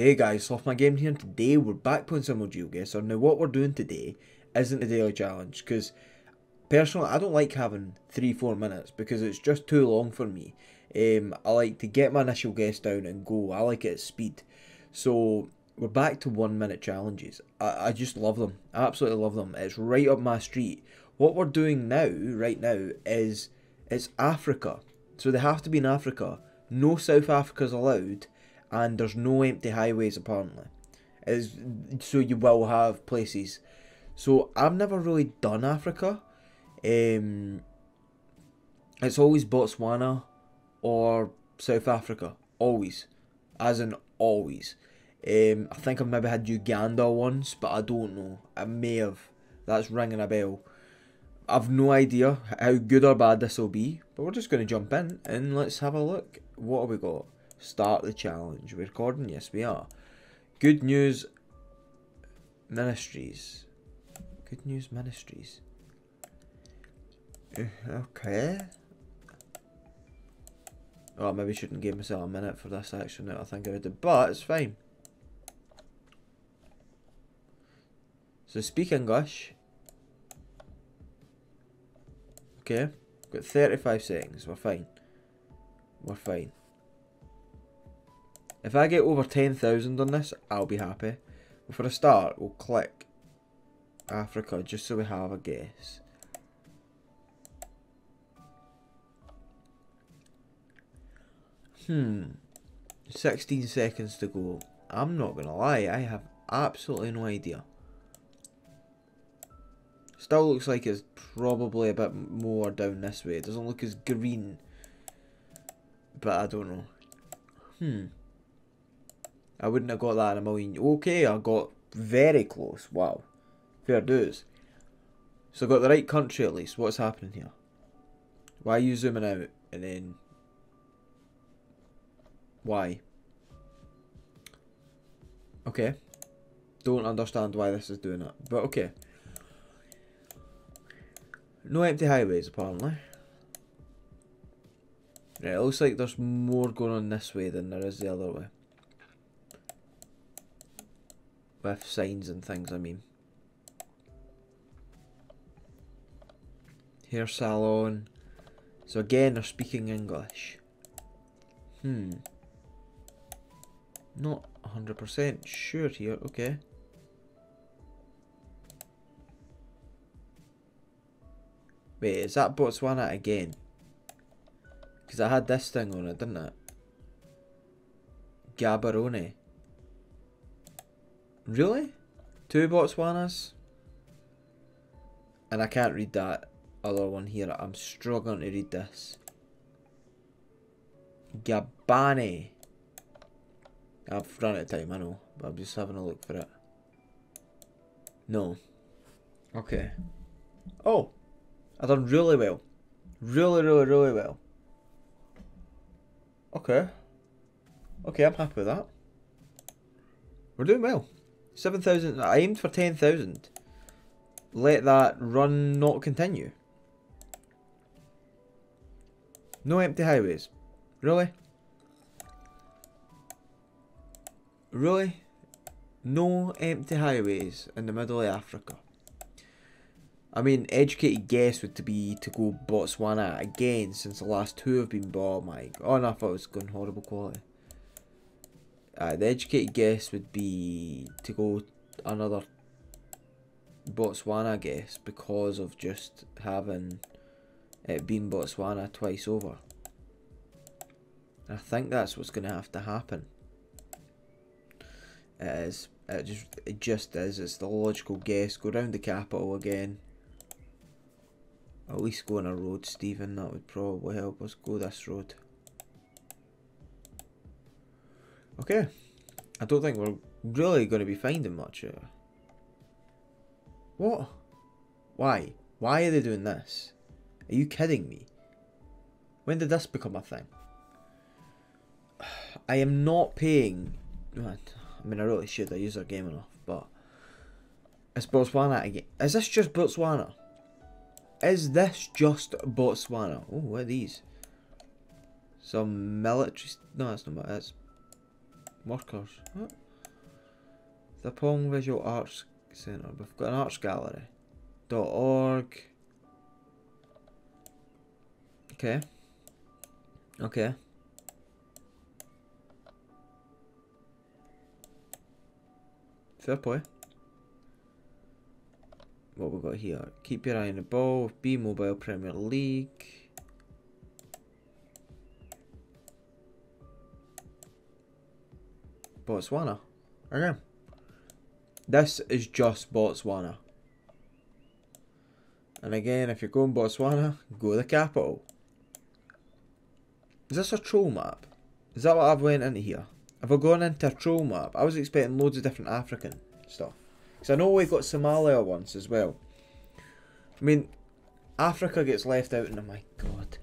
Hey guys, Slothman Game here, and today we're back playing some more GeoGuessr. Now what we're doing today isn't a daily challenge, because personally I don't like having 3-4 minutes, because it's just too long for me. I like to get my initial guess down and go. I like it at speed. So we're back to 1 minute challenges. I just love them, I absolutely love them. It's right up my street. What we're doing now, right now, is it's Africa. So they have to be in Africa, no South Africa's allowed, and there's no empty highways apparently, so you will have places. So I've never really done Africa. It's always Botswana or South Africa, always, as in always. I think I've maybe had Uganda once, but I don't know, I may have, that's ringing a bell. I've no idea how good or bad this will be, but we're just going to jump in and let's have a look. What have we got? Start the challenge. We're recording? Yes, we are. Good News Ministries. Good News Ministries. Okay. Oh, I maybe shouldn't give myself a minute for this action now. I think I did, but it's fine. So speak English. Okay. Got 35 seconds. We're fine. We're fine. If I get over 10,000 on this, I'll be happy. But for a start, we'll click Africa, just so we have a guess. Hmm. 16 seconds to go. I'm not going to lie, I have absolutely no idea. Still looks like it's probably a bit more down this way. It doesn't look as green. But I don't know. Hmm. I wouldn't have got that in a million. Okay, I got very close. Wow. Fair dues. So I got the right country at least. What's happening here? Why are you zooming out? And then... why? Okay. Don't understand why this is doing it. But okay. No empty highways, apparently. Right, it looks like there's more going on this way than there is the other way. With signs and things, I mean. Hair salon. So again, they're speaking English. Hmm. Not 100% sure here, okay. Wait, is that Botswana again? Because I had this thing on it, didn't it? Gaborone. Really? Two Botswanas? And I can't read that other one here. I'm struggling to read this. Gabane. I've run out of time, I know. But I'm just having a look for it. No. Okay. Oh! I've done really well. Really well. Okay. Okay, I'm happy with that. We're doing well. 7,000. I aimed for 10,000. Let that run not continue. No empty highways. Really? Really? No empty highways in the middle of Africa. I mean, educated guess would be to go Botswana again, since the last two have been bought. My God. Oh, and I thought it was going horrible quality. The educated guess would be to go another Botswana guess, because of just having it been Botswana twice over. And I think that's what's going to happen. It is. It just is. It's the logical guess. Go round the capital again. At least go on a road, Stephen. That would probably help us. Go this road. Okay, I don't think we're really going to be finding much here. What? Why? Why are they doing this? Are you kidding me? When did this become a thing? I am not paying... I mean, I really should. I use our game enough, but... it's Botswana again. Is this just Botswana? Is this just Botswana? Oh, what are these? Some military... no, that's not... that's... workers. What? The Pong Visual Arts Center. We've got an arts gallery. .org. Okay. Okay. Fair play. What we got here? Keep your eye on the ball. B Mobile Premier League. Botswana. Okay. This is just Botswana. And again, if you're going Botswana, go to the capital. Is this a troll map? Is that what I've went into here? Have I gone into a troll map? I was expecting loads of different African stuff. Because I know we got Somalia once as well. I mean, Africa gets left out in, oh my god.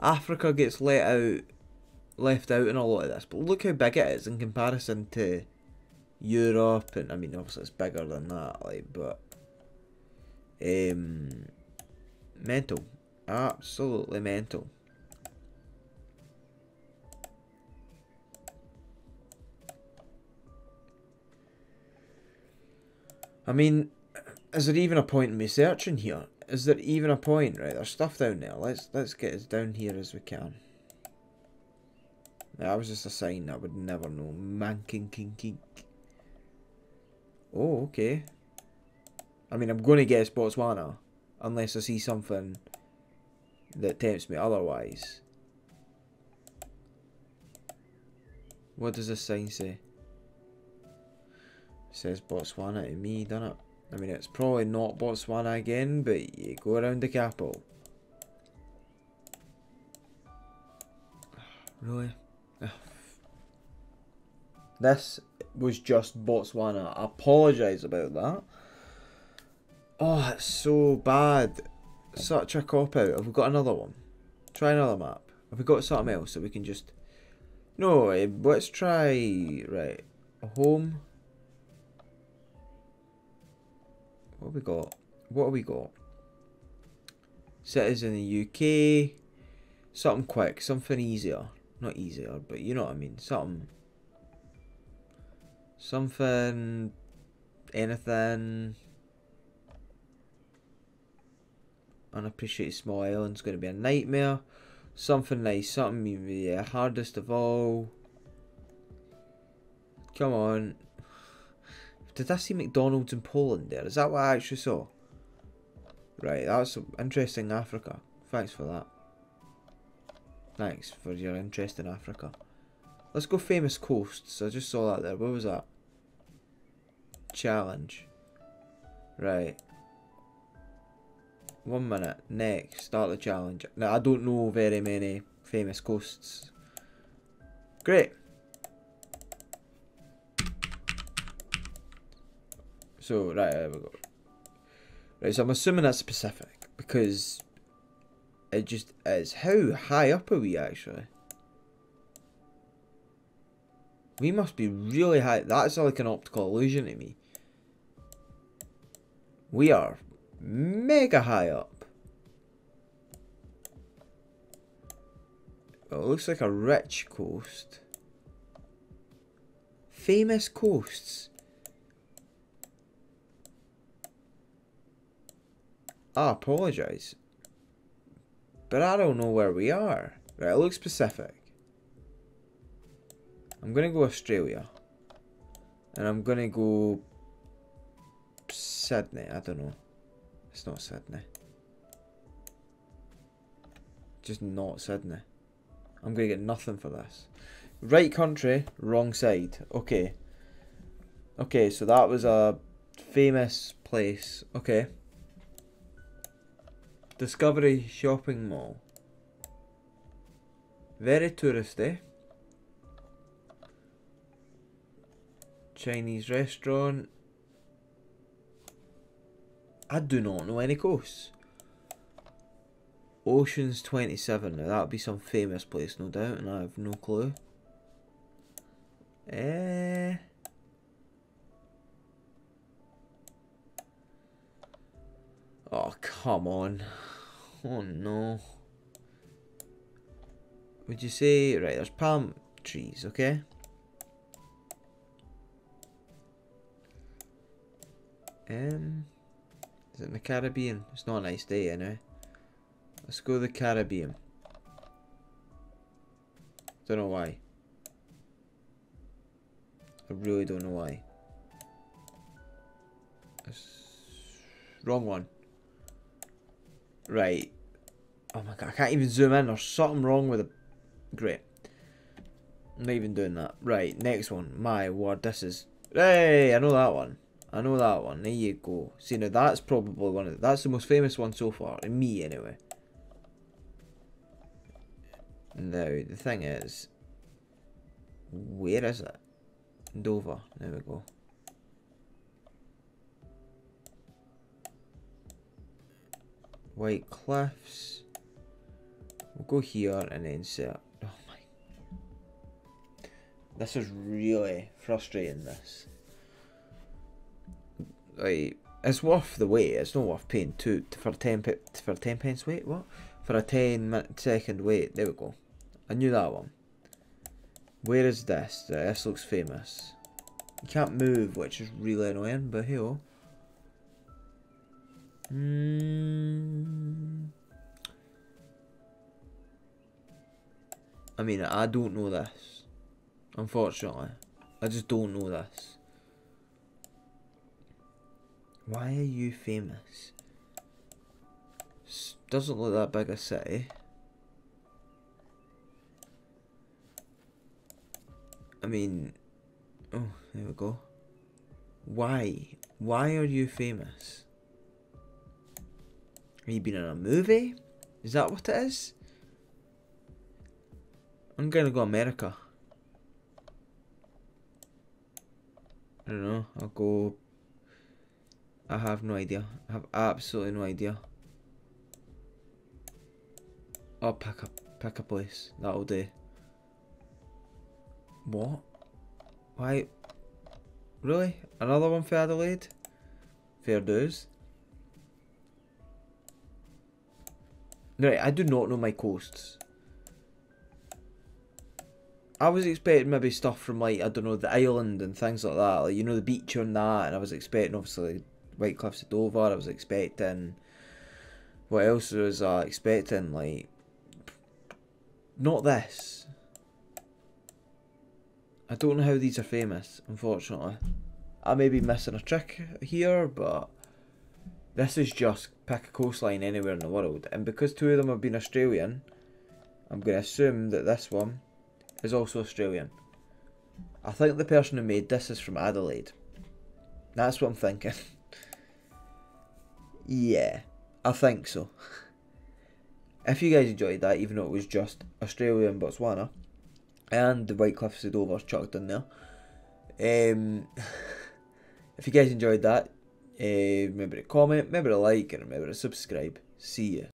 Africa gets left out in a lot of this. But look how big it is in comparison to Europe, and I mean obviously it's bigger than that, like, but mental. Absolutely mental. I mean, is there even a point in me searching here? Is there even a point? Right, there's stuff down there. Let's get as down here as we can. That was just a sign that I would never know. Manking king king. Oh, okay. I mean, I'm going to guess Botswana. Unless I see something that tempts me otherwise. What does this sign say? Says Botswana to me, doesn't it? I mean, it's probably not Botswana again, but you go around the capital. Really? This was just Botswana. I apologise about that. Oh, it's so bad. Such a cop-out. Have we got another one? Try another map. Have we got something else that we can just... No, let's try... Right. Home... What have we got? What have we got? Cities in the UK. Something quick. Something easier. Not easier, but you know what I mean. Something. Something. Anything. Unappreciated small island's going to be a nightmare. Something nice. Something, yeah, hardest of all. Come on. Did I see McDonald's in Poland there? Is that what I actually saw? Right, that's interesting Africa. Thanks for that. Thanks for your interest in Africa. Let's go famous coasts. I just saw that there. What was that? Challenge. Right. 1 minute. Next. Start the challenge. Now, I don't know very many famous coasts. Great. So, right, there we go. Right, so I'm assuming that's Pacific, because it just is. How high up are we, actually? We must be really high. That's like an optical illusion to me. We are mega high up. Well, it looks like a rich coast. Famous coasts. I apologise, but I don't know where we are. Right, it looks Pacific. I'm going to go Australia. And I'm going to go... Sydney, I don't know. It's not Sydney. Just not Sydney. I'm going to get nothing for this. Right country, wrong side. Okay. Okay, so that was a famous place. Okay. Discovery shopping mall. Very touristy. Chinese restaurant. I do not know any coasts. Oceans 27. Now that would be some famous place, no doubt, and I have no clue. Oh, come on. Oh, no. Would you say... Right, there's palm trees, okay? Is it in the Caribbean? It's not a nice day anyway. Let's go to the Caribbean. Don't know why. I really don't know why. Wrong one. Right. Oh my god, I can't even zoom in. There's something wrong with it. Great. I'm not even doing that. Right, next one. My word, this is... Hey, I know that one. I know that one. There you go. See, now that's probably one of... That's the most famous one so far. In me, anyway. Now, the thing is... Where is it? Dover. There we go. White Cliffs. We'll go here and then set. Oh my. This is really frustrating, this. Like, it's worth the wait. It's not worth paying for a 10 pence wait. What? For a 10-second wait. There we go. I knew that one. Where is this? This looks famous. You can't move, which is really annoying, but hey oh. I mean, I don't know this. Unfortunately. I just don't know this. Why are you famous? Doesn't look that big a city. I mean... Oh, there we go. Why? Why are you famous? Have you been in a movie? Is that what it is? I'm gonna go America. I don't know, I'll go... I have no idea. I have absolutely no idea. I'll pick a place. That'll do. What? Why? Really? Another one for Adelaide? Fair dues. Right, I do not know my coasts. I was expecting maybe stuff from, like, I don't know, the island and things like that. Like, you know, the beach on that. And I was expecting, obviously, White Cliffs of Dover. I was expecting... What else was I expecting? Like... Not this. I don't know how these are famous, unfortunately. I may be missing a trick here, but... This is just pick a coastline anywhere in the world. And because two of them have been Australian, I'm going to assume that this one... is also Australian. I think the person who made this is from Adelaide. That's what I'm thinking. Yeah, I think so. If you guys enjoyed that, even though it was just Australia and Botswana, and the White Cliffs of Dover chucked in there, if you guys enjoyed that, remember to comment, remember to like, and remember to subscribe. See ya.